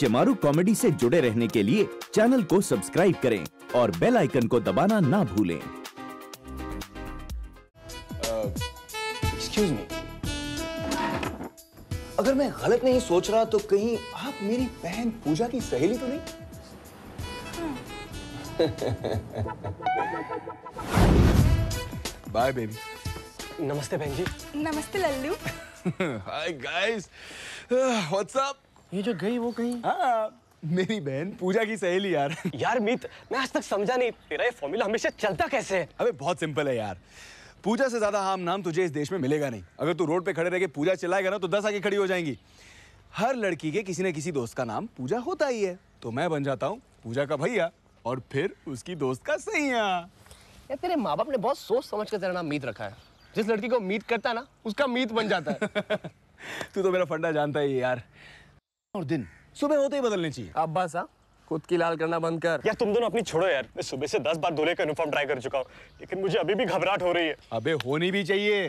Shemaroo comedy से जुड़े रहने के लिए चैनल को सब्सक्राइब करें और बेल आइकन को दबाना ना भूलें। Excuse me. अगर मैं गलत नहीं सोच रहा तो कहीं आप मेरी बहन पूजा की सहेली तो नहीं? Bye baby. Namaste Benji. Namaste Lallu. Hi guys. What's up? ये जो गई वो कहीं? हाँ, मेरी बहन पूजा की सहेली यार। यार मीत, मैं आज तक समझा नहीं तेरा ये फॉर्मूला हमेशा चलता कैसे है? अबे बहुत सिंपल है यार। पूजा से ज़्यादा आम नाम तुझे इस देश में मिलेगा नहीं। अगर तू रोड पे खड़े रह के पूजा चिल्लाएगा ना तो 10 आगे खड़ी हो जाएंगी। हर लड़की के किसी न किसी दोस्त का नाम पूजा होता ही है, तो मैं बन जाता हूँ पूजा का भैया और फिर उसकी दोस्त का सैया। यार तेरे माँ बाप ने बहुत सोच समझ कर तेरा नाम मीत रखा है। जिस लड़की को मीत करता है ना उसका मीत बन जाता है। तू तो मेरा फंडा जानता ही है यार। और दिन सुबह होते ही बदलने चाहिए। अब बस हाँ, खुद की लाल करना बंद कर। यार तुम दोनों अपनी छोड़ो यार। मैं सुबह से 10 बार दूल्हे का यूनिफॉर्म ट्राई कर चुका हूँ, लेकिन मुझे अभी भी घबराहट हो रही है। अबे होनी भी चाहिए,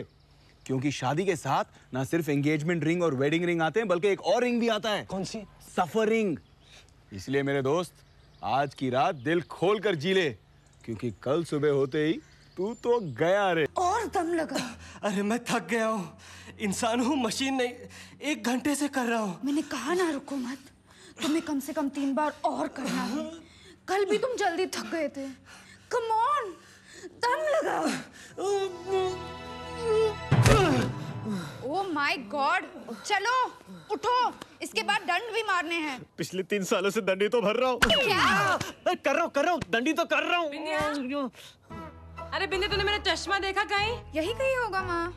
क्योंकि शादी के साथ ना सिर्फ एंगेजमेंट रिंग और वेडिंग रिंग आते हैं बल्कि एक और रिंग भी आता है। कौन सी? सफर रिंग। इसलिए मेरे दोस्त आज की रात दिल खोल कर जी ले, क्योंकि कल सुबह होते ही तू तो गया रे। और दम लगा। अरे मैं थक गया हूँ, इंसान हूँ मशीन नहीं। 1 घंटे से कर रहा हूँ। मैंने कहा ना रुको मत, तुम्हें कम से कम 3 बार और करना है। कल भी तुम जल्दी थक गए थे। कम ऑन दम लगा। ओह माय गॉड, चलो उठो, इसके बाद दंड भी मारने हैं। पिछले 3 सालों से दंडी तो भर रहा हूँ। क्या कर रहा हूँ दंडी तो कर रहा हूँ। अरे बिंदी तूने मेरा चश्मा देखा कहीं? यही कहीं होगा माँ।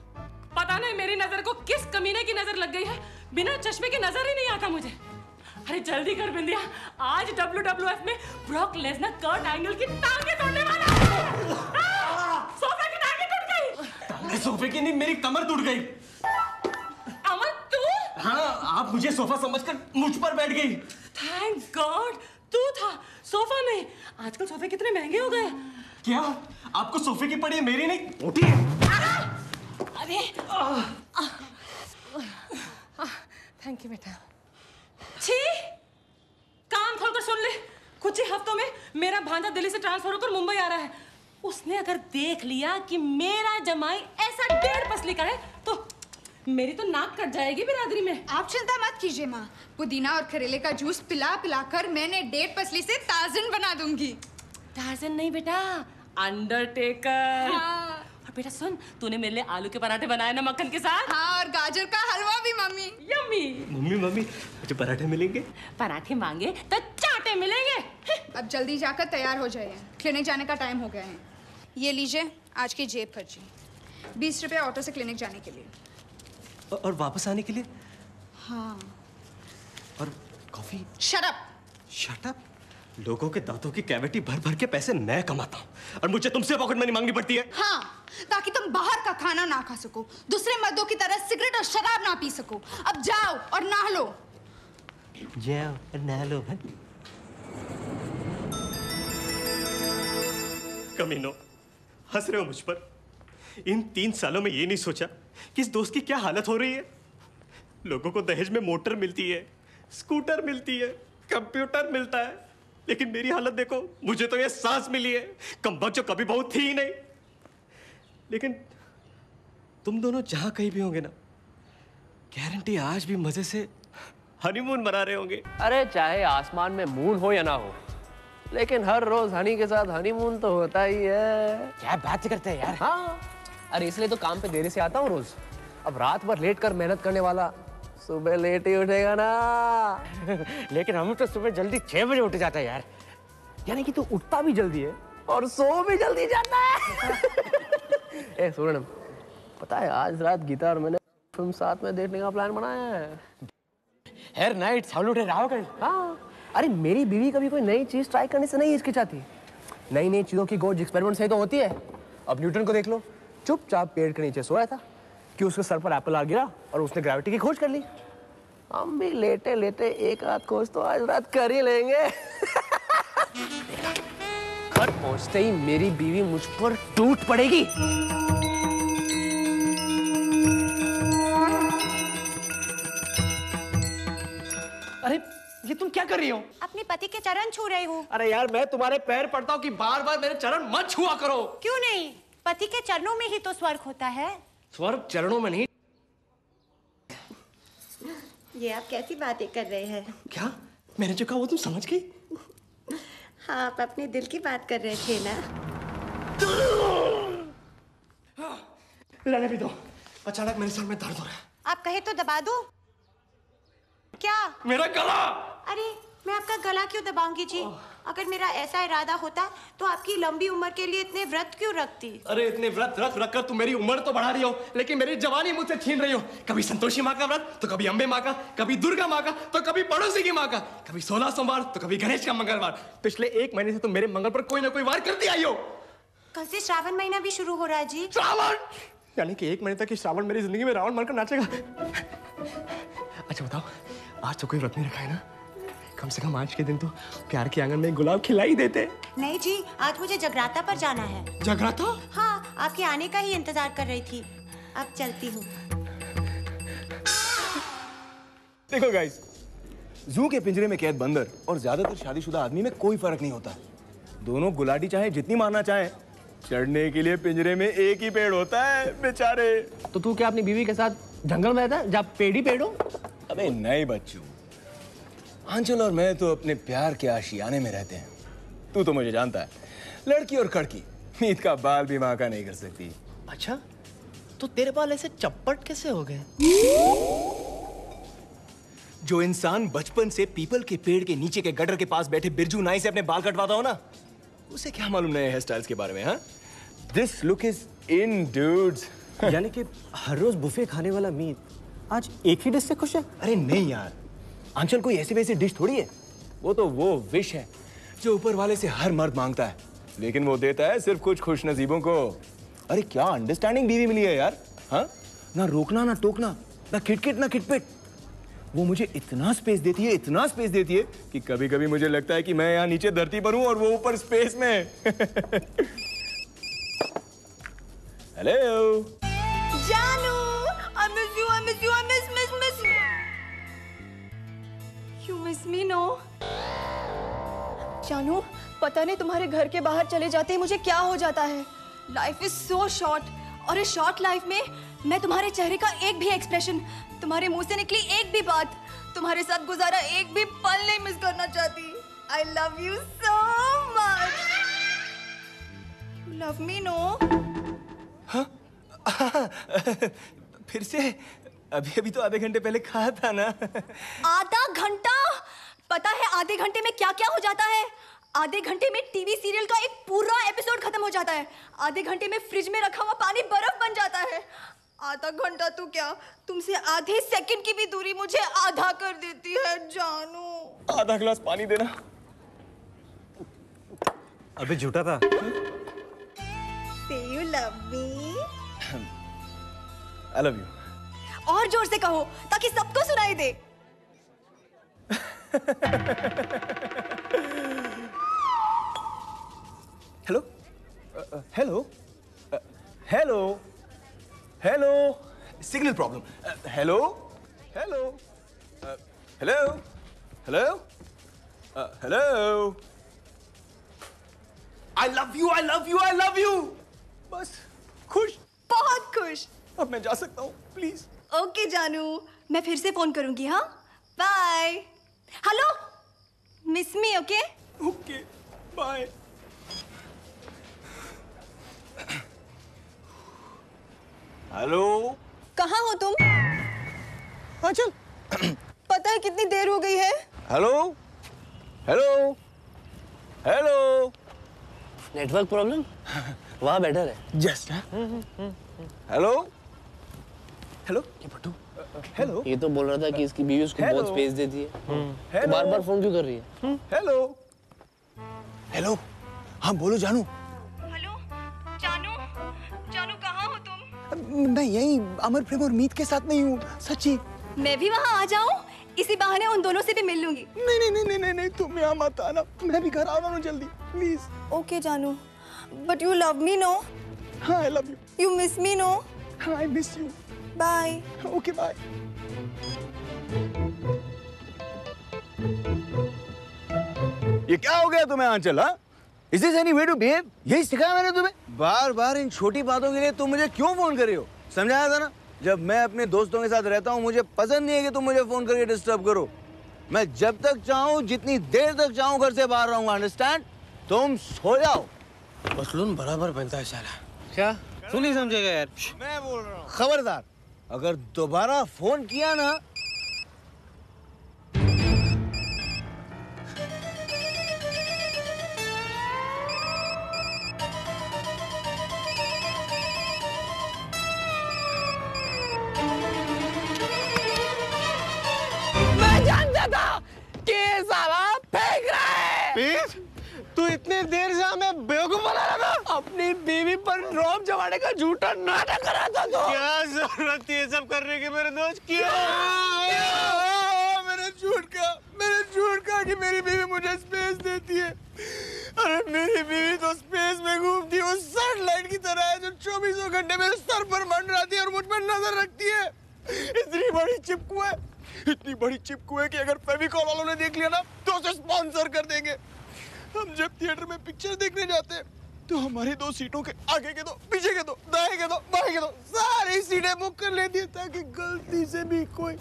पता नहीं मेरी नजर को किस कमीने की नजर लग गई है, बिना चश्मे की नजर ही नहीं आता मुझे। अरे जल्दी कर बिंदिया, आज WWF में ब्रॉक लेसनर कर्ट एंगल की टांगे तोड़ने वाला है। सोफे की टांगे टूट गई। टांगे सोफे की नहीं, मेरी कमर टूट गई। अमर तू? हाँ, आप मुझे सोफा समझकर मुझ पर बैठ गई। थैंक गॉड तू था, सोफा नहीं। आजकल सोफे कितने महंगे हो गए। क्या आपको सोफे की पड़ी है, मेरी नहीं? मोटी है। अरे थैंक यू बेटा। छी, कान खोलकर सुन ले। कुछ ही हफ्तों में मेरा भांजा दिल्ली से ट्रांसफर होकर मुंबई आ रहा है। उसने अगर देख लिया कि मेरा जमाई ऐसा 1.5 पसली का है तो मेरी तो नाक कट जाएगी बिरादरी में। आप चिंता मत कीजिए माँ, पुदीना और करेले का जूस पिला पिला कर मैंने 1.5 पसली से ताजन बना दूंगी। ताजन नहीं बेटा, अंडरटेकर। हाँ। और बेटा सुन, तूने मेरे लिए आलू के पराठे बनाए ना मक्खन के साथ? हाँ, और गाजर का हलवा भी मम्मी। यम्मी। मम्मी मुझे पराठे मिलेंगे? पराठे मांगे तो चाटे मिलेंगे। अब जल्दी जाकर तैयार हो जाइए, क्लिनिक जाने का टाइम हो गया है। ये लीजिए आज की जेब खर्ची, 20 रुपया ऑटो से क्लिनिक जाने के लिए और वापस आने के लिए। हाँ और कॉफी। Shut up. लोगों के दांतों की कैविटी भर भर के पैसे मैं कमाता हूँ और मुझे तुमसे पॉकेट मनी मांगनी पड़ती है। हाँ, ताकि तुम बाहर का खाना ना खा सको, दूसरे मर्दों की तरह सिगरेट और शराब ना पी सको। अब जाओ और नहलो। कमीनो, हंस रहे हो मुझ पर? इन 3 सालों में ये नहीं सोचा कि इस दोस्त की क्या हालत हो रही है। लोगों को दहेज में मोटर मिलती है, स्कूटर मिलती है, कंप्यूटर मिलता है, लेकिन मेरी हालत देखो। मुझे तो ये सांस मिली है, कमबख्त जो कभी बहुत थी ही नहीं। लेकिन तुम दोनों जहाँ कहीं भी होंगे ना, गारंटी आज भी मजे से हनीमून मना रहे होंगे। अरे चाहे आसमान में मून हो या ना हो, लेकिन हर रोज हनी के साथ हनीमून तो होता ही है। क्या बात करते हैं यार। हाँ, अरे इसलिए तो काम पे देरी से आता हूँ रोज। अब रात भर लेट कर मेहनत करने वाला सुबह लेट ही उठेगा ना। लेकिन हम तो सुबह जल्दी 6 बजे उठ जाता है यार। यानी कि तू तो उठता भी जल्दी है और सो भी जल्दी जाता है। ए सुन, पता है आज रात गीता और मैंने फिल्म साथ में देखने का प्लान बनाया है। हर नाइट सैल्यूट है राव। हाँ, अरे मेरी बीवी कभी कोई नई चीज़ ट्राई करने से नहीं हिचकिचाती। नई चीज़ों की खोज एक्सपेरिमेंट से तो होती है। अब न्यूटन को देख लो, चुपचाप पेड़ के नीचे सोया था कि उसके सर पर एप्पल आ गिरा और उसने ग्रेविटी की खोज कर ली। हम भी लेटे लेटे एक रात खोज तो आज रात कर ही लेंगे। पर पहुंचते ही मेरी बीवी मुझ पर टूट पड़ेगी। अरे ये तुम क्या कर रही हो? अपने पति के चरण छू रही हूँ। अरे यार मैं तुम्हारे पैर पड़ता हूँ कि बार बार मेरे चरण मत छुआ करो। क्यों नहीं? पति के चरणों में ही तो स्वर्ग होता है। स्वर्ग चरणों में नहीं। ये आप कैसी बातें कर रहे हैं? क्या मैंने जो कहा वो तुम समझ गई? हाँ आप अपने दिल की बात कर रहे थे ना। रहने भी दो, अचानक मेरे सर में दर्द हो रहा है। आप कहे तो दबा दूं? क्या मेरा गला? अरे मैं आपका गला क्यों दबाऊंगी जी? अगर मेरा ऐसा इरादा होता तो आपकी लंबी उम्र के लिए इतने व्रत क्यों रखती? अरे इतने व्रत रखकर तुम मेरी उम्र तो बढ़ा रही हो, लेकिन मेरी जवानी मुझसे छीन रही हो। कभी संतोषी माँ का व्रत, तो कभी अम्बे माँ का, कभी दुर्गा माँ का, तो कभी पड़ोसी की माँ का, कभी 16 सोमवार, तो कभी गणेश का मंगलवार। पिछले 1 महीने से तुम मेरे मंगल पर कोई ना कोई वार करती आई हो। कल से श्रावण महीना भी शुरू हो रहा है जी। श्रावण यानी कि 1 महीने तक श्रावण मेरी जिंदगी में रावण बनकर नाचेगा। अच्छा बताओ, आज तो कोई व्रत नहीं रखा है ना? कम से कम आज के दिन तो प्यार के आंगन में गुलाब खिलाई देते। नहीं जी, आज मुझे जगराता पर जाना है। जगराता? हाँ, आपके आने का ही इंतजार कर रही थी। अब चलती हूँ। देखो गाइस, जू के पिंजरे में कैद बंदर और ज्यादातर शादीशुदा आदमी में कोई फर्क नहीं होता। दोनों गुलाटी चाहे जितनी मारना चाहे, चढ़ने के लिए पिंजरे में एक ही पेड़ होता है बेचारे। तो तू क्या अपनी बीवी के साथ जंगल में रहता है जहाँ पेड़ ही पेड़ हो? अबे नहीं बच्चू, आंचल और मैं तो अपने प्यार के आशियाने में रहते हैं। तू तो मुझे जानता है, लड़की और कड़की, मीत का बाल भी माँ का नहीं कर सकती। अच्छा तो तेरे बाल ऐसे चप्पट कैसे हो गए? जो इंसान बचपन से पीपल के पेड़ के नीचे के गटर के पास बैठे बिरजू नाई से अपने बाल कटवाता हो ना, उसे क्या मालूम नए हेयर स्टाइल्स के बारे में? हाँ, this look is in dudes. यानी कि हर रोज बुफे खाने वाला मीत आज एक ही डिश से खुश है? अरे नहीं यार, आंचल कोई ऐसी वैसी डिश थोड़ी है। वो तो वो विश है जो ऊपर वाले से हर मर्द मांगता है, लेकिन वो देता है सिर्फ कुछ खुशनसीबों को। अरे क्या अंडरस्टैंडिंग बीवी मिली है यार। हाँ, ना रोकना ना टोकना, ना खिटखिट ना खिटपिट। वो मुझे इतना स्पेस देती है, इतना स्पेस देती है कि कभी कभी मुझे लगता है कि मैं यहाँ नीचे धरती पर हूँ और वो ऊपर स्पेस में। हेलो जानू, नो जानू, पता नहीं तुम्हारे घर के बाहर चले जाते ही मुझे क्या हो जाता है। लाइफ इज सो शॉर्ट, और इस शॉर्ट लाइफ में मैं तुम्हारे चेहरे का एक भी एक्सप्रेशन, तुम्हारे मुंह से निकली एक भी बात, तुम्हारे साथ गुजारा एक भी पल नहीं मिस करना चाहती। I love you so much, love me no. फिर से? अभी अभी तो आधे घंटे पहले कहा था ना। आधा घंटा? पता है आधे घंटे में क्या क्या हो जाता है? आधे घंटे में टीवी सीरियल का एक पूरा एपिसोड खत्म हो जाता है। आधे घंटे में फ्रिज में रखा हुआ पानी बर्फ बन जाता है। आधा घंटा तो क्या, तुमसे आधे सेकंड की भी दूरी मुझे आधा कर देती है जानू। आधा गिलास पानी देना। अबे झूठा था। You love me? I love you. और जोर से कहो ताकि सबको सुनाई दे। Hello hello hello hello, signal problem. Hello hello hello hello hello, I love you I love you I love you. बस खुश, बहुत खुश। अब मैं जा सकता हूँ प्लीज? ओके जानू, मैं फिर से फोन करूंगी। हाँ bye. Hello miss me? Okay okay bye. Hello कहाँ हो तुम? आंचल पता है कितनी देर हो गई है? Hello hello hello, network problem. वहाँ बेटर है जस्ट। हेलो हेलो पट्टू, हेलो ये तो बोल रहा था कि इसकी बीवी उसको बहुत स्पेस देती है। तो बार बार फोन क्यों कर रही है? हेलो हेलो, हाँ बोलो जानू। हेलो जानू, जानू कहाँ हो तुम? मैं यही अमर प्रेम और मीत के साथ नहीं हूँ। सच्ची? मैं भी वहाँ आ जाऊँ, इसी बहाने उन दोनों से भी मिल लूंगी। नहीं नहीं नहीं नहीं नहीं, तुम यहाँ मत आना, मैं भी घर आ रहा हूँ जल्दी प्लीज। ओके जानू, but you love me no? हाँ I love you. You miss me no? हाँ I miss you. Bye. Okay, bye. तुम्हें आंचल? Is this any way to behave? यही सिखाया मैंने तुम्हें। बार-बार इन छोटी बातों के लिए तुम मुझे क्यों फोन कर रही हो? समझाया था ना? जब मैं अपने दोस्तों के साथ रहता हूँ मुझे पसंद नहीं है कि तुम मुझे फोन करके डिस्टर्ब करो। मैं जब तक चाहूँ जितनी देर तक चाहूँ घर से बाहर रहूँगा, अंडरस्टैंड? तुम सो जाओ। बसलून बराबर बनता है साला। क्या? तू नहीं समझेगा यार। मैं बोल रहा हूँ। खबरदार, अगर दोबारा फोन किया ना अपनी बीवी पर ड्रॉप जमाने का झूठा नाटक कर रहा था तू। क्या जरूरत थी ये सब करने की मेरे दोस्त? क्यों मैंने झूठ कहा कि मेरी बीवी मुझे स्पेस देती है। अरे मेरी बीवी तो स्पेस में घूमती है, उस सैटेलाइट की तरह है जो 24 घंटे मेरे सर पर मंडराती है और मुझ पर नजर रखती है। इतनी बड़ी चिपकू है कि अगर फेविकॉल वालों ने देख लिया ना तो उसे स्पॉन्सर कर देंगे। हम जब थिएटर में पिक्चर देखने जाते हैं तो हमारी दो सीटों के आगे के दो, पीछे के दो, दाएं के दो, बाएं के दो, सारी सीटें बुक कर लेती है ताकि गलती से भी कोई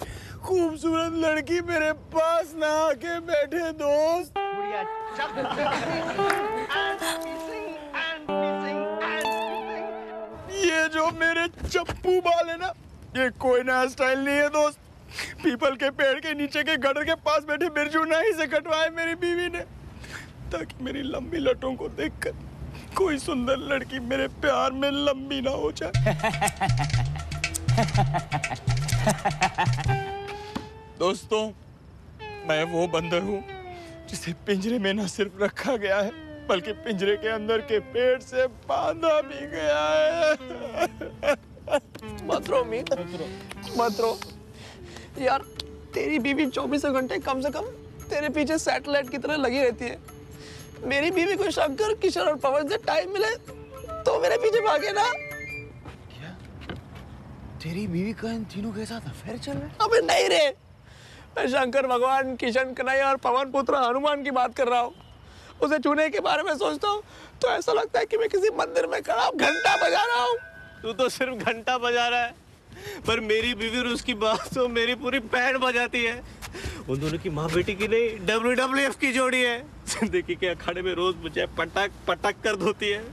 खूबसूरत लड़की मेरे पास ना आके बैठे। दोस्त ये जो मेरे चप्पू बाल है ना ये कोई नया स्टाइल नहीं है दोस्त। पीपल के पेड़ के नीचे के गटर के पास बैठे बिरजू नाई से कटवाए मेरी बीवी ने ताकि मेरी लंबी लटों को देखकर कोई सुंदर लड़की मेरे प्यार में लंबी ना हो जाए। दोस्तों, मैं वो बंदर हूँ जिसे पिंजरे में न सिर्फ रखा गया है बल्कि पिंजरे के अंदर के पेड़ से बांधा भी गया है। मत रो यार, तेरी बीवी 24 घंटे कम से कम तेरे पीछे सैटेलाइट की तरह लगी रहती है। मेरी बीवी को शंकर, किशन और पवन से टाइम मिले तो मेरे पीछे भागे ना। क्या तेरी बीवी का इन तीनों के साथ अफेयर चल रहा है? अबे नहीं रे, मैं शंकर भगवान, किशन कन्हैया और पवन पुत्र हनुमान की बात कर रहा हूँ। उसे छूने के बारे में सोचता हूँ तो ऐसा लगता है कि मैं किसी मंदिर में खड़ा घंटा बजा रहा हूँ। तू तो सिर्फ घंटा बजा रहा है पर मेरी बीवी और उसकी बात तो मेरी पूरी पैर बजाती है। उन दोनों की माँ बेटी की नहीं WWF की जोड़ी है। जिंदगी के अखाड़े में रोज मुझे पटक पटक कर धोती है।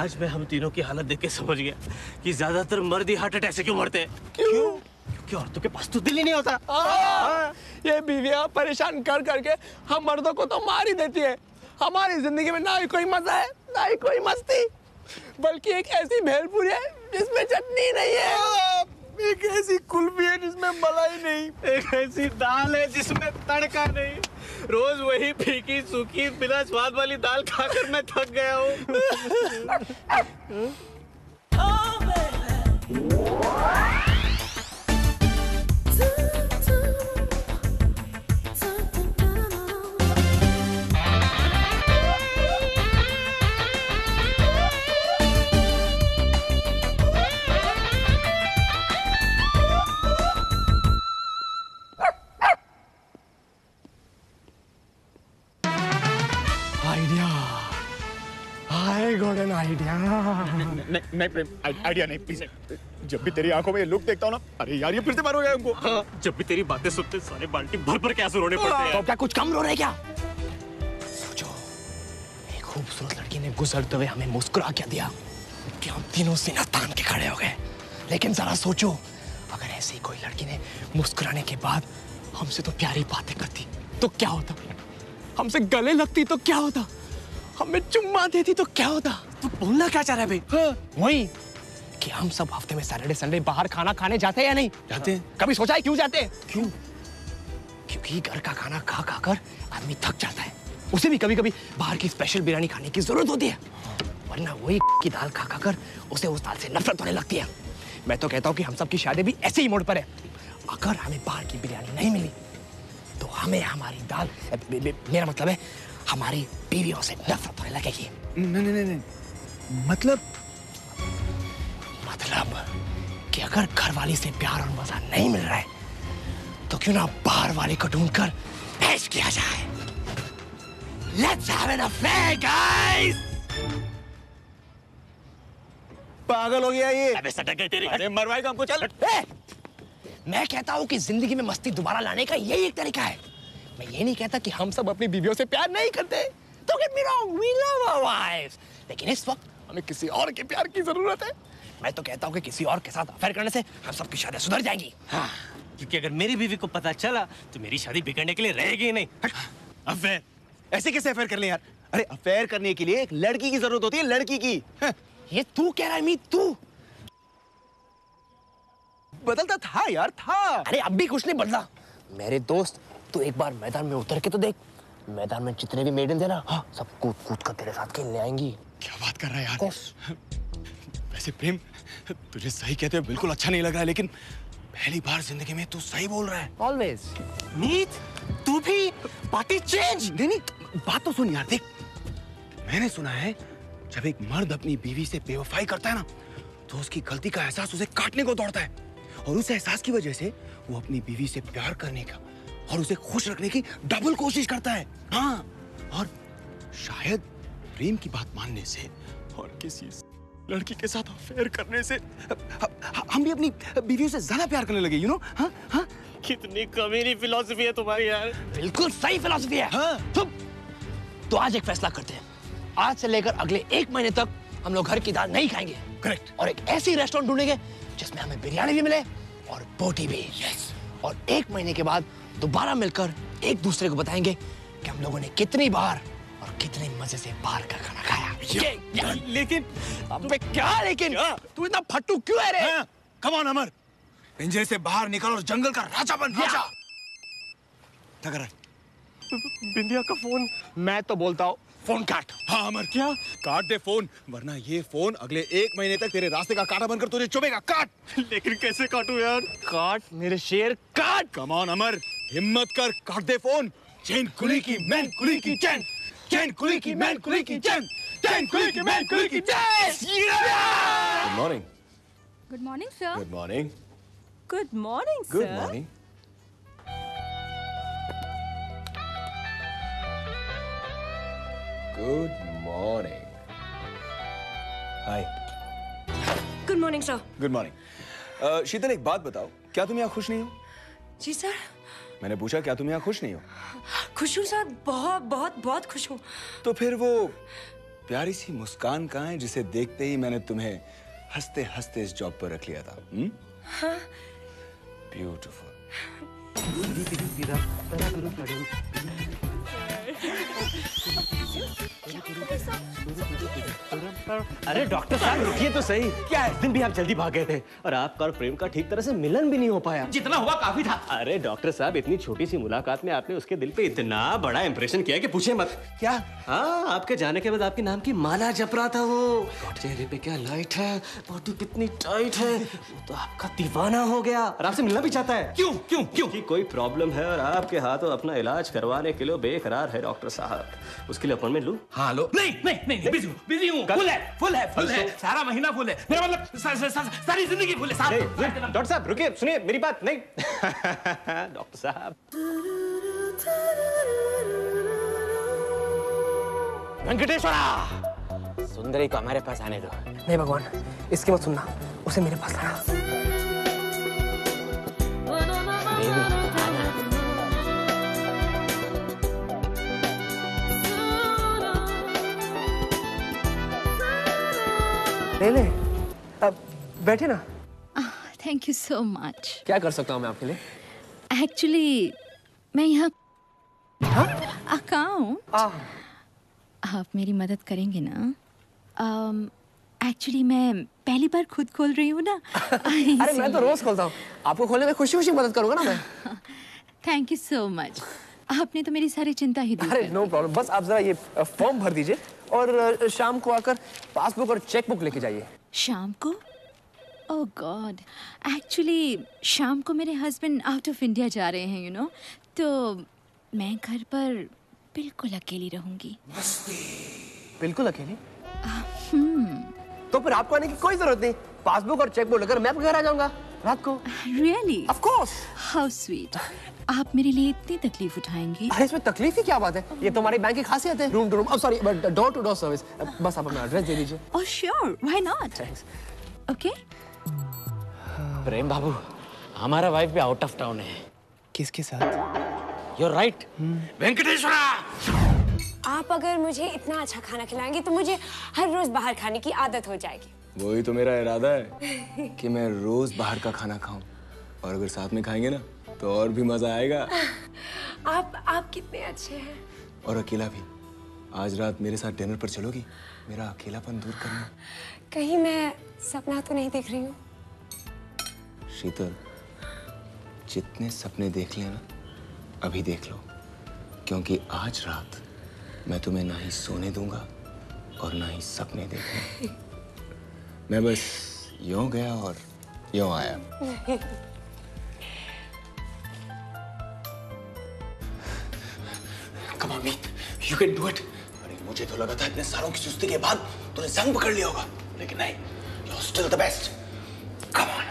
आज मैं हम तीनों की हालत देख के समझ गया कि ज्यादातर मर्द ही हार्ट अटैक से क्यों मरते हैं। क्यों? क्योंकि औरतों के पास तो दिल ही नहीं होता। ये बीवियां परेशान कर करके हम मर्दों को तो मार ही देती है। हमारी जिंदगी में ना ही कोई मजा है ना ही कोई मस्ती, बल्कि एक ऐसी भेलपुरी है जिसमें चटनी नहीं है, एक ऐसी कुल्फी है जिसमें मलाई नहीं, एक ऐसी दाल है जिसमें तड़का नहीं। रोज वही फीकी सूखी बिना स्वाद वाली दाल खाकर मैं थक गया हूँ। नहीं प्रेम, आइडिया नहीं प्लीज। जब भी तेरी आंखों में ये लुक देखता हूँ ना, अरे यार ये फिर से मारोगे हमको। हाँ, जब भी तेरी बातें सुनते सारे बाल्टी भर भर के आंसू रोने पड़ते हैं। तो क्या कुछ कम रो रहे क्या? सोचो, एक खूबसूरत लड़की ने गुजरते हुए हमें मुस्कुरा क्या दिया कि हम तीनों सीना तान के खड़े हो गए। लेकिन जरा सोचो अगर ऐसी कोई लड़की ने मुस्कुराने के बाद हमसे तो प्यारी बातें करती तो क्या होता, हमसे गले लगती तो क्या होता, हमें चुम्मा देती तो क्या होता। तू बोलना क्या चाह रहा है भाई? हाँ। वही कि हम सब हफ्ते में सैटरडे संडे बाहर खाना खाने जाते हैं या नहीं जाते? हाँ। कभी सोचा है क्यों जाते हैं? क्यों? क्योंकि घर का खाना खा खा कर आदमी थक जाता है। उसे भी कभी कभी बाहर की स्पेशल बिरयानी खाने की जरूरत होती है, वरना वही की दाल खा खा कर उसे उस दाल से नफरत होने लगती है। मैं तो कहता हूँ कि हम सब की शादी भी ऐसे ही मोड़ पर है। अगर हमें बाहर की बिरयानी नहीं मिली तो हमें हमारी दाल, मेरा मतलब है हमारी बीवियों से नफरत होने लगेगी। नहीं। मतलब कि अगर घरवाली से प्यार और मजा नहीं मिल रहा है तो क्यों ना बाहर वाले को ढूंढकर ऐश किया जाए। Let's have an affair, guys! पागल हो गया ये। अबे सटक गई तेरी। अरे मरवाएगा हमको चल। मैं कहता हूँ कि जिंदगी में मस्ती दोबारा लाने का यही एक तरीका है। मैं ये नहीं कहता कि हम सब अपनी बीवियों से प्यार नहीं करते। Don't get me wrong, we love our wives. लेकिन इस वक्त हमें किसी और के प्यार की जरूरत है। मैं तो कहता हूँ कि किसी और के साथ अफेयर करने से हम सबकी शादी सुधर जाएगी। हाँ, क्योंकि अगर मेरी बीवी को पता चला तो मेरी शादी बिगड़ने के लिए रहेगी ही नहीं। अफेयर? ऐसे कैसे अफेयर कर ले यार? अरे अफेयर करने के लिए एक लड़की की जरूरत होती है, लड़की की। ये तू कह रहा है मीत, तू बदलता था यार था। अरे अब भी कुछ नहीं बदला मेरे दोस्त। तू एक बार मैदान में उतर के तो देख। मैदान में जितने भी मेडन थे ना, हाँ सब कूद कूद कर तेरे साथ खेलने आएंगी। क्या बात कर रहा है यार। वैसे प्रेम तुझे सही कहते हुए बिल्कुल अच्छा नहीं लग रहा है, लेकिन पहली बार जिंदगी में तू सही बोल रहा है। ऑलवेज। मीत तू भी पार्टी चेंज। नहीं बात तो सुन यार। देख मैंने सुना है जब एक मर्द अपनी बीवी से बेवफाई करता है ना तो उसकी गलती का एहसास उसे काटने को दौड़ता है, और उस एहसास की वजह से वो अपनी बीवी से प्यार करने का और उसे खुश रखने की डबल कोशिश करता है। हाँ, और शायद प्रेम की बात मानने से और किसी लड़की के साथ अफेयर करने से हम भी अपनी बीवियों से ज्यादा प्यार करने लगे, यू नो। हाँ हाँ, कितनी कमीनी फिलॉसफी है तुम्हारी यार। बिल्कुल सही फिलॉसफी है। हाँ। तो आज एक फैसला करते हैं, आज से लेकर अगले 1 महीने तक हम लोग घर की दाल नहीं खाएंगे। करेक्ट। और एक ऐसी रेस्टोरेंट ढूंढेंगे जिसमें हमें बिरयानी भी मिले और बोटी भी। Yes. और 1 महीने के बाद दोबारा मिलकर एक दूसरे को बताएंगे कि हम लोगों ने कितनी बार और कितने मजे से बाहर का खाना खाया। या, लेकिन अबे क्या लेकिन तू इतना फट्टू क्यों है रे? कम ऑन अमर, पिंजरे से बाहर निकल और जंगल का राजा बन। राजा तगड़ा। बिंदिया का फोन। मैं तो बोलता हूँ फोन काट। हाँ अमर, क्या काट दे फोन, वरना ये फोन अगले 1 महीने तक तेरे रास्ते का कांटा बनकर तुझे चुभेगा। काट। लेकिन कैसे काटूं यार? काट मेरे शेर काट। कम ऑन अमर, हिम्मत कर, काट दे फोन। चैन कुली की मैन कुली की चैन, चैन कुली की मैन कुली की चैन, चैन कुली की मैन कुली की चैन। Good morning. Good morning sir. Good morning. Good morning sir. Good morning. Good morning. Hi. Good morning, sir. Good morning. Sheetal एक बात बताओ, क्या तुम यहाँ खुश नहीं हो? जी सर। मैंने पूछा क्या तुम यहाँ खुश नहीं हो? खुश हूँ सर, बहुत बहुत बहुत खुश हूँ। तो फिर वो प्यारी सी मुस्कान कहाँ है जिसे देखते ही मैंने तुम्हें हंसते हंसते इस जॉब पर रख लिया था? हाँ। Beautiful. अरे डॉक्टर साहब रुकिए तो सही। क्या इस दिन भी आप जल्दी भाग गए थे और आपका और प्रेम का ठीक तरह से मिलन भी नहीं हो पाया। जितना हुआ काफी था। अरे डॉक्टर साहब इतनी छोटी सी मुलाकात में आपने उसके दिल पे इतना बड़ा इंप्रेशन किया कि पूछे मत। क्या? हाँ, आपके जाने के बाद आपके नाम की माला जप रहा था वो। चेहरे पे क्या लाइट है, बॉडी कितनी टाइट है, वो तो आपका दीवाना हो गया और आपसे मिलना भी चाहता है। क्यों क्यों क्यों? कोई प्रॉब्लम है और आपके हाथों अपना इलाज करवाने के लिए बेकरार है डॉक्टर साहब। उसके लिए अपॉइंटमेंट लूं? हाँ लो। नहीं नहीं नहीं, बिजी हूं बिजी हूं। फुल है फुल है फुल है, सारा महीना फुल है मेरा, मतलब सारी जिंदगी फुल है साहब। डॉक्टर साहब रुकिए, सुनिए मेरी बात। नहीं डॉक्टर साहब। वेंकटेश्वरा, सुंदरी को हमारे पास आने दो। नहीं भगवान, इसकी मत सुनना, उसे मेरे पास लाना। लेले, अब बैठे ना। Thank you so much. क्या कर सकता हूँ मैं आपके लिए? एक्चुअली मैं यहाँ अकाउंट, आप मेरी मदद करेंगे ना? एक्चुअली मैं पहली बार खुद खोल रही हूँ ना। अरे मैं तो रोज खोलता हूँ, आपको खोलने में खुशी खुशी मदद करूँगा ना मैं। थैंक यू सो मच, आपने तो मेरी सारी चिंता ही दी। अरे नो प्रॉब्लम, बस आप जरा ये फॉर्म भर दीजिए और शाम को आकर पासबुक और चेकबुक लेके जाइए। शाम को? ओह गॉड, एक्चुअली शाम को मेरे हस्बैंड आउट ऑफ इंडिया जा रहे हैं, यू नो, तो मैं घर पर बिल्कुल अकेली रहूंगी। बिल्कुल अकेली? तो फिर आपको आने की कोई जरूरत नहीं, पासबुक और चेकबुक लेकर मैं आपके घर आ जाऊंगा। रात को। Really? Of course. How sweet. आप मेरे लिए इतनी तकलीफ उठाएंगी? अरे इसमें तकलीफ ही क्या बात है? ये तो हमारे बैंक की खासियत है। Room to room. I'm sorry, but door to door service. बस आप अपना address दे दीजिए। Oh sure, why not? Thanks. Okay. प्रेम बाबू, हमारा wife भी out of town है। किसके साथ? You're right. वेंकटेश्वरा। आप अगर मुझे इतना अच्छा खाना खिलाएंगे तो मुझे हर रोज बाहर खाने की आदत हो जाएगी। वही तो मेरा इरादा है कि मैं रोज बाहर का खाना खाऊं और अगर साथ में खाएंगे ना तो और भी मजा आएगा। आप कितने अच्छे हैं। और अकेला भी। आज रात मेरे साथ डिनर पर चलोगी? मेरा अकेलापन दूर करना। कहीं मैं सपना तो नहीं देख रही हूँ? शीतल, जितने सपने देख लेना अभी देख लो, क्योंकि आज रात मैं तुम्हें ना ही सोने दूंगा और ना ही सपने देखने। मैं बस यों गया और यों आया। Come on, Meet. You can do it. अरे मुझे तो लगा था इतने सालों की सुस्ती के बाद तूने संग पकड़ लिया होगा, लेकिन नहीं। You're still the best. Come on.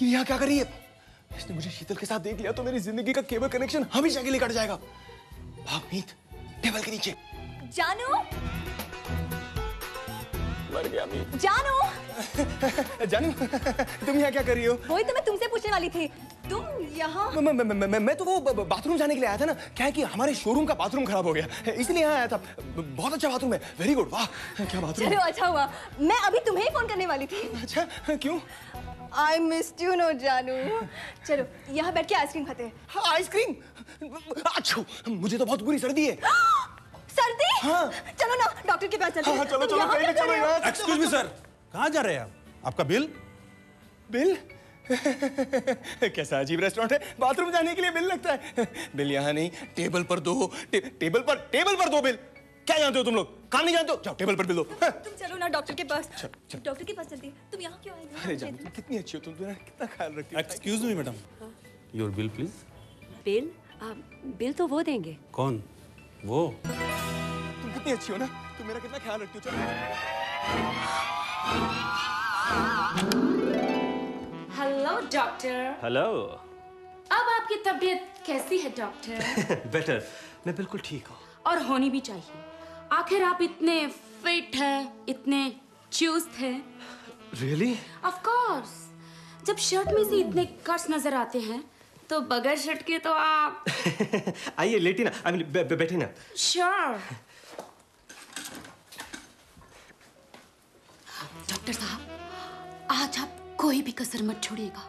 यहाँ क्या कर रही है? इसने मुझे शीतल के साथ देख लिया तो मेरी जिंदगी का केबल कनेक्शन हमेशा के लिए कट जाएगा। भाग मीत, टेबल के नीचे। जानू। मर गया मीत। जानू। जानू, तुम यहाँ क्या कर रही हो? वही तो मैं तुमसे पूछने वाली थी। तुम यहाँ? मैं तो वो बाथरूम जाने के लिए आया था ना। क्या है कि हमारे शोरूम का बाथरूम खराब हो गया, इसलिए यहाँ आया था। बहुत अच्छा बाथरूम है। वेरी गुड, वाह क्या बाथरूम। चलो अच्छा हुआ, मैं अभी तुम्हें ही फोन करने वाली थी। अच्छा क्यों? I missed you, no जानू। चलो यहाँ बैठ के आइसक्रीम खाते हैं। आइसक्रीम? अच्छा, मुझे तो बहुत बुरी सर्दी है। सर्दी? हाँ। चलो ना डॉक्टर के पास चलते हैं। चलो चलो कहीं चलो यार। Excuse me sir, कहाँ जा रहे हैं आप? आपका बिल? बिल? कैसा अजीब रेस्टोरेंट है, बाथरूम जाने के लिए बिल लगता है। बिल यहाँ नहीं, टेबल पर दो। टेबल पर दो बिल। क्या जानते हो तुम लोग? कहाँ नहीं जानते हो? जाओ टेबल पर बिल दो। तुम चलो ना डॉक्टर के पास। डॉक्टर के पास चलती है। तुम यहाँ क्यों आए? अरे जानू कितनी अच्छी हो तुम, तुम्हारा कितना ख्याल रखती हो। Excuse me madam, your bill please. Bill? Bill तो वो देंगे। कौन? वो। तुम कितनी अच्छी हो ना, तुम मेरा कितना ख्याल रखती हो। Hello doctor. हेलो। अब आपकी तबीयत कैसी है डॉक्टर? बेटर, मैं बिल्कुल ठीक हूँ। और होनी भी चाहिए, आखिर आप इतने फिट हैं, इतने चुस्त हैं। Really? Of course. जब शर्ट में से इतने कट्स नजर आते हैं तो बगैर शर्ट के तो आप। आइए लेटी ना, I mean बैठी ना। Sure. डॉक्टर साहब, आज आप कोई भी कसर मत छोड़िएगा,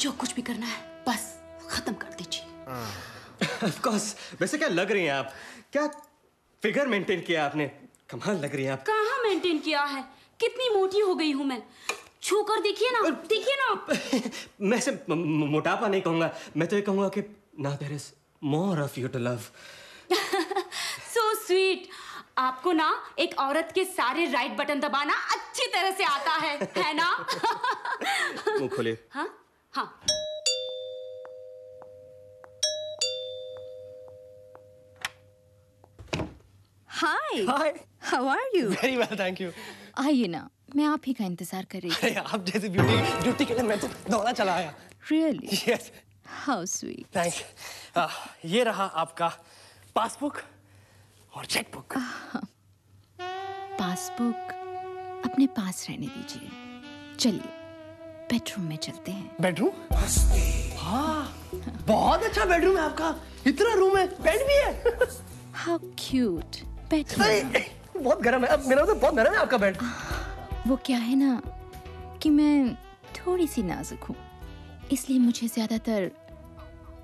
जो कुछ भी करना है बस खत्म कर दीजिए। Of course. वैसे क्या लग रही हैं आप, क्या फिगर मेंटेन किया आपने, कमाल लग रही हैं आप। कहाँ मेंटेन किया है, कितनी मोटी हो गई हूँ मैं, छू कर देखिए ना, देखिए ना। मैं से मोटापा नहीं कहूँगा, मैं तो ये कहूँगा कि now there is more of you to love. So sweet. आपको ना एक औरत के सारे राइट बटन दबाना अच्छी तरह से आता है ना? मुँह खोलिए। हाँ हाँ। Hi. Hi. How are you? Very well, thank you. आइए ना, मैं आप ही का इंतजार कर रही थी। अरे आप जैसे beauty के लिए मैं तो दौड़ा चला आया। Really? Yes. How sweet. Thanks. ये रहा आपका पासबुक और चेकबुक। पासबुक अपने पास रहने दीजिए, चलिए बेडरूम में चलते हैं। बेडरूम? हाँ, बहुत अच्छा बेडरूम है आपका, इतना रूम है, बेड भी है। How cute. बहुत गर्म है अब मेरा तो, बहुत नरम है आपका बेड। वो क्या है ना कि मैं थोड़ी सी नाजुक हूँ, इसलिए मुझे ज्यादातर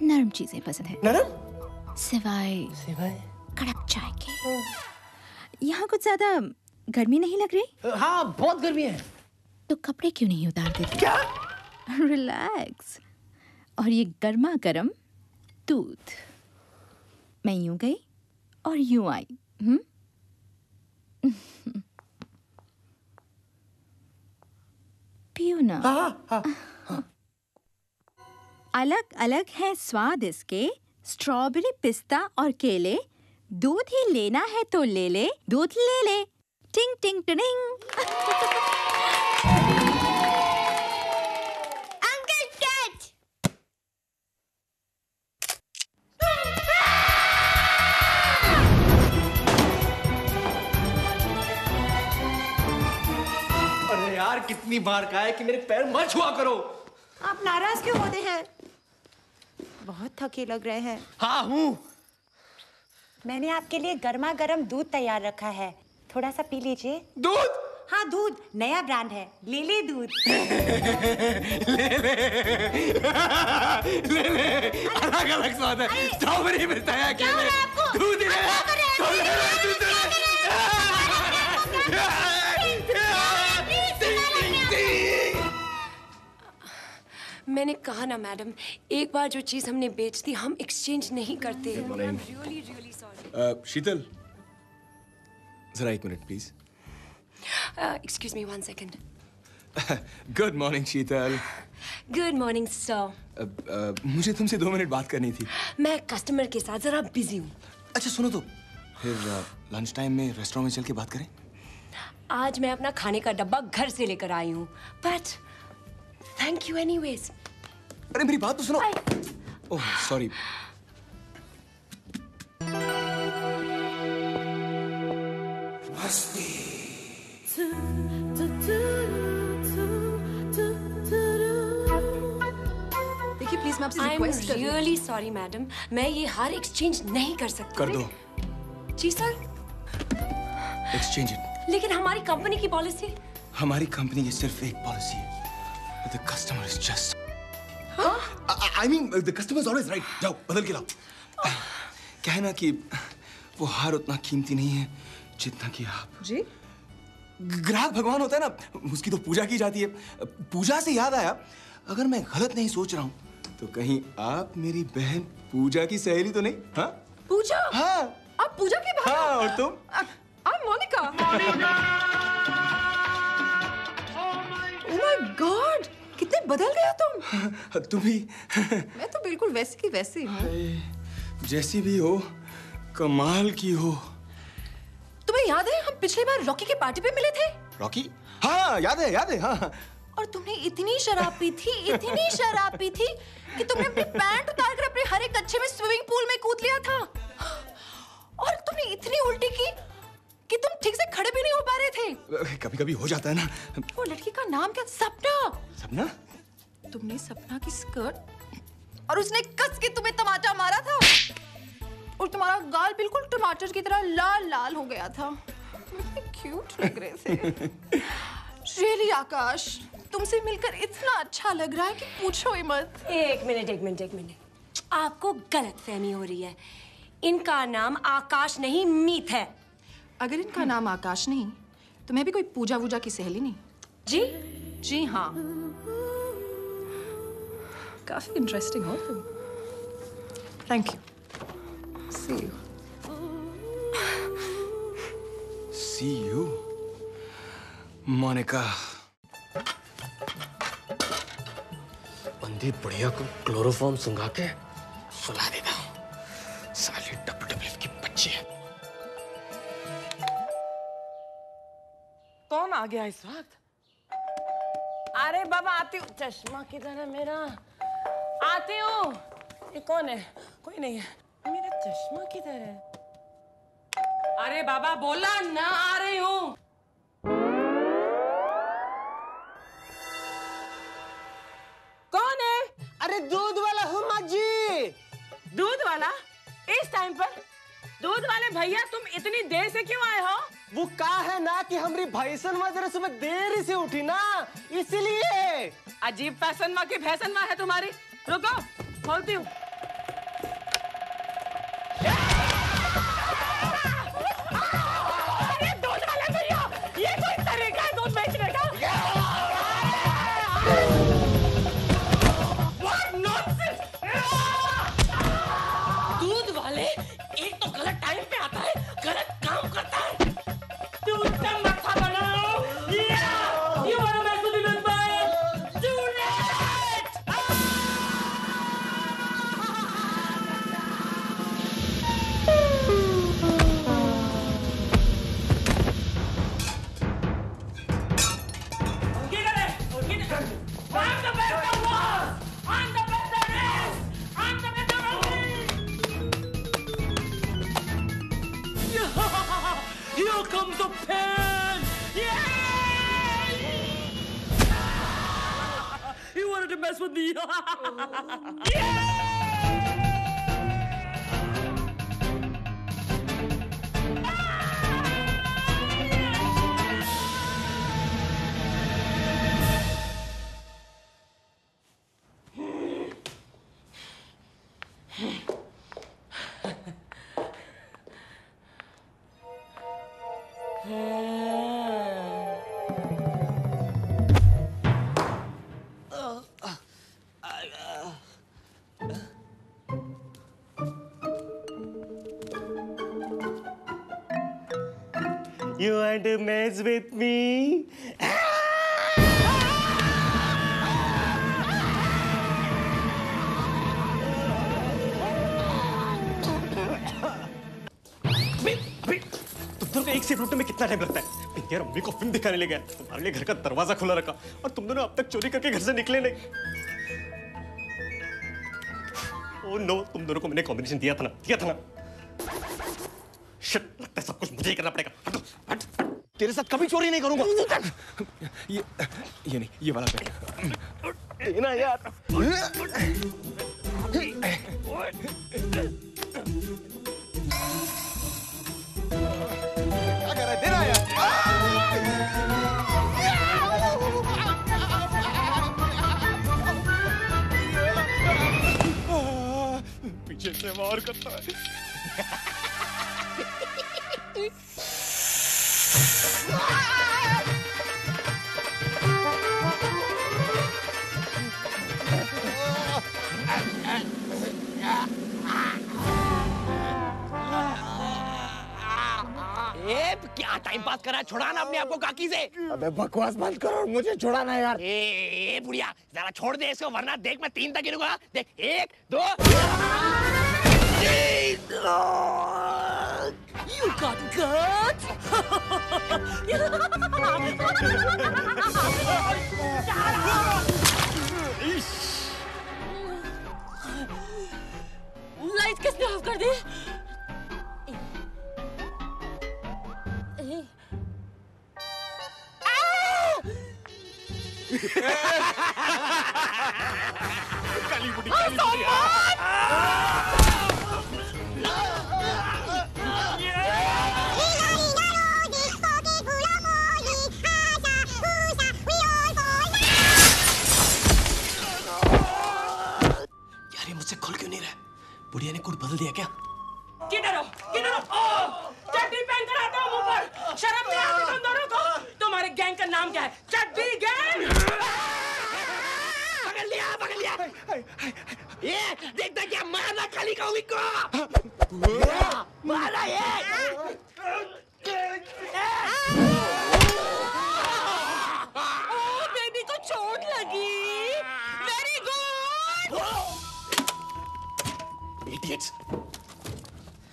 नरम चीजें पसंद है। नरम? सिवाय कड़क चाय के। यहाँ कुछ ज्यादा गर्मी नहीं लग रही? हाँ बहुत गर्मी है। तो कपड़े क्यों नहीं उतार देते? क्या? रिलैक्स। और ये गर्मा गर्म दूध। मैं यूं गई और यूं आई। पियो ना। अलग अलग है स्वाद इसके, स्ट्रॉबेरी पिस्ता और केले दूध ही लेना है तो ले ले, दूध ले ले, टिंग टिंग टिंग। कितनी बार कहा है कि मेरे पैर मत छुआ करो। आप नाराज क्यों होते हैं? बहुत थके लग रहे हैं। हाँ हूँ। मैंने आपके लिए गर्मा गर्म दूध तैयार रखा है, थोड़ा सा पी लीजिए। दूध? हाँ दूध, नया ब्रांड है, लेले दूध। लेले अलग अलग स्वाद है, स्ट्रॉबेरी मिलता है, दूध है। मैंने कहा ना मैडम, एक बार जो चीज हमने बेच दी हम एक्सचेंज नहीं करते। शीतल, जरा एक minute please. Excuse me one second. Good morning Sheetal. Good morning sir. मुझे तुमसे 2 मिनट बात करनी थी। मैं कस्टमर के साथ जरा बिजी हूँ। अच्छा सुनो तो, फिर लंच टाइम में रेस्टोरेंट में चल के बात करें। आज मैं अपना खाने का डब्बा घर से लेकर आई हूँ, बट थैंक यू एनीवेज। अरे मेरी बात तो सुनो। Oh sorry. मस्ती। देखिए प्लीज मैं आपसे रिक्वेस्ट कर रही हूँ। I'm really sorry मैडम, मैं ये हार एक्सचेंज नहीं कर सकती। कर दो। जी सर। Exchange it. लेकिन हमारी कंपनी की पॉलिसी। हमारी कंपनी की सिर्फ एक पॉलिसी है। The customer is just. Huh? I mean, the customer is always right. जाओ बदल के लाओ। क्या है ना कि वो हार उतना कीमती नहीं है जितना कि आप। जी? ग्राहक भगवान होता है ना, उसकी तो पूजा की जाती है। पूजा से याद आया, अगर मैं गलत नहीं सोच रहा हूँ तो कहीं आप मेरी बहन पूजा की सहेली तो नहीं? हाँ? पूजा? हाँ। आप पूजा की बहन? हाँ और तुम? I'm Monika. Monika. Oh my God! कितने बदल गया तुम। तुम भी। मैं तो बिल्कुल वैसी की वैसी हूँ। जैसी भी हो, कमाल की हो। तुम्हें याद है हम पिछली बार रॉकी के पार्टी पे मिले थे? रॉकी? हाँ याद है याद है। हाँ। और तुमने इतनी शराब पी थी कि तुमने अपनी पैंट उतार कर अपने हरे कच्चे में स्विमिंग पूल में कूद लिया था। और तुमने इतनी उल्टी की कि तुम ठीक से खड़े भी नहीं हो पा रहे थे। कभी-कभी हो जाता है ना। वो लड़की का नाम क्या? सपना। सपना? तुमने सपना की स्कर्ट और उसने कस के तुम्हें टमाटर मारा था और तुम्हारा गाल बिल्कुल टमाटर की तरह लाल लाल हो गया था। क्यूट लग रहे थे। श्रेली आकाश, तुमसे मिलकर इतना अच्छा लग रहा है कि पूछो ही मत। एक मिनट, आपको गलतफहमी हो रही है। इनका नाम आकाश नहीं मीत है। अगर इनका नाम आकाश नहीं तो मैं भी कोई पूजा वूजा की सहेली नहीं। जी? जी हाँ। काफी इंटरेस्टिंग हो तुम। Thank you. See you. See you Monika. बंदी बढ़िया को क्लोरोफॉर्म सुंघा के सुला देता हूँ। साली WWF की बच्ची है। कौन आ गया इस वक्त? अरे बाबा आती हूँ। चश्मा किधर है मेरा? आती हूँ। ये कौन है? कोई नहीं है। मेरा चश्मा किधर है? अरे बाबा बोला ना आ रही हूँ। कौन है? अरे दूध वाला हूँ माँ जी। दूध वाला? इस टाइम पर? दूध वाले भैया तुम इतनी देर से क्यों आए हो? वो कहा है ना कि हमारी भैसन माँ जरा सुबह देरी से उठी ना, इसीलिए। अजीब फैसन माँ की भैसन माँ है तुम्हारी। रुको खोलती हूँ। ये दूध वाले भैया, ये कोई तरीका है दूध बेचने का? What nonsense! दूध वाले एक तो गलत टाइम पे आता है, गलत काम करता है। Open! Yeah! You wanted to mess with me. Yeah! You want to mess with me? तुमने एक सेफ्ट में कितना टाइम लगता है? यार मम्मी को फिल्म दिखाने ले गया, तुम्हारे लिए घर का दरवाजा खुला रखा और तुम दोनों अब तक चोरी करके घर से निकले नहीं। ओह नो, तुम दोनों को मैंने कॉम्बिनेशन दिया था ना। शिट, लगता है सब कुछ मुझे ही करना पड़ेगा। हट, तेरे साथ कभी चोरी नहीं करूंगा। ये नहीं, ये वाला पे। ये ना यार। पीछे से वार करता है। क्या टाइम पास करा, छुड़ाना अपने आप को काकी से। अबे बकवास बंद करो, मुझे छुड़ाना यार। ए बुढ़िया जरा छोड़ दे इसको, वरना देख मैं 3 तक गिरूंगा। देख 1 2 3 You got guts! Light किसने ऑफ कर दी? काली बुढ़ी बुढ़िया ने कुछ बदल दिया क्या? किधर हो? चड्डी पहनकर आते हो मुंह पर। शर्म नहीं आती तुम दोनों को? तुम्हारे गैंग का नाम क्या है? चड्डी गैंग। पकड़ लिया। ये देखता क्या मारा काली काली को? मारा ये। Idiots!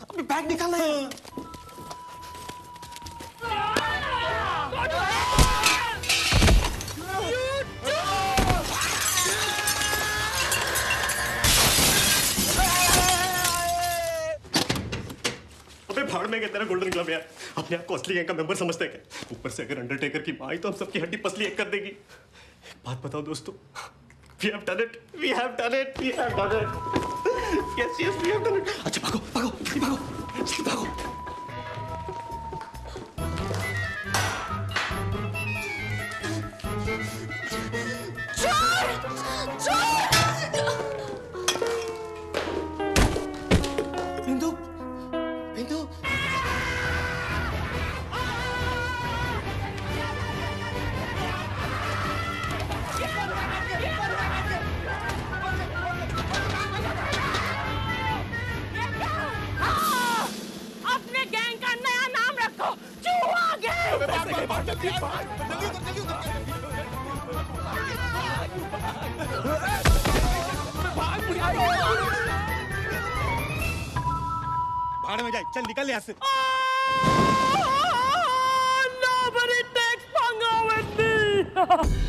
अपनी बैग निकाल ले। अबे भाड़ में क्या तेरा गोल्डन ग्लव यार? अपने आप को असली गैंग का मेंबर समझते हैं क्या? ऊपर से अगर अंडरटेकर की माँ आई तो हम सबकी हड्डी पसली एक कर देगी। एक बात बताओ दोस्तों, we have done it. Yes, we have done it. अच्छा भागो। चोर! बिंदु! भाड़ में जाए, चल निकल यहाँ से। Nobody takes पंगा with me.